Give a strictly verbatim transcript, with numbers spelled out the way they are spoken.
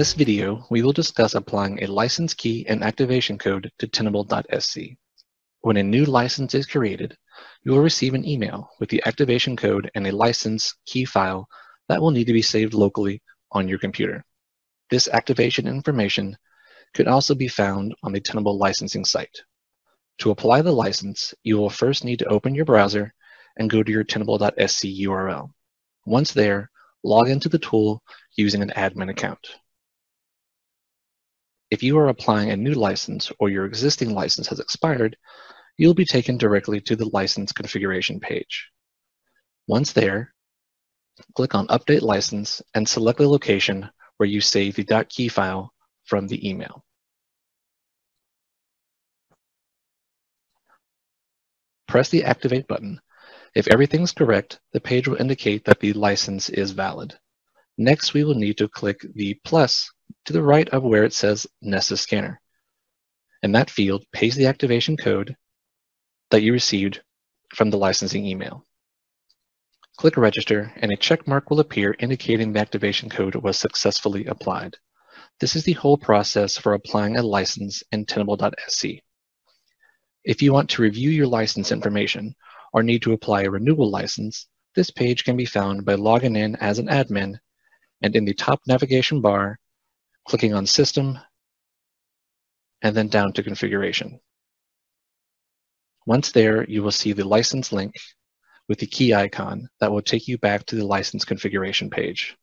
this video, we will discuss applying a license key and activation code to Tenable dot S C. When a new license is created, you will receive an email with the activation code and a license key file that will need to be saved locally on your computer. This activation information could also be found on the Tenable licensing site. To apply the license, you will first need to open your browser and go to your Tenable dot S C U R L. Once there, log into the tool using an admin account. If you are applying a new license or your existing license has expired, you'll be taken directly to the license configuration page. Once there, click on Update License and select the location where you save the .key file from the email. Press the Activate button. If everything is correct, the page will indicate that the license is valid. Next, we will need to click the plus to the right of where it says Nessus Scanner. In that field, paste the activation code that you received from the licensing email. Click Register, and a check mark will appear indicating the activation code was successfully applied. This is the whole process for applying a license in Tenable dot S C. If you want to review your license information or need to apply a renewal license, this page can be found by logging in as an admin and in the top navigation bar, clicking on System and then down to Configuration. Once there, you will see the license link with the key icon that will take you back to the license configuration page.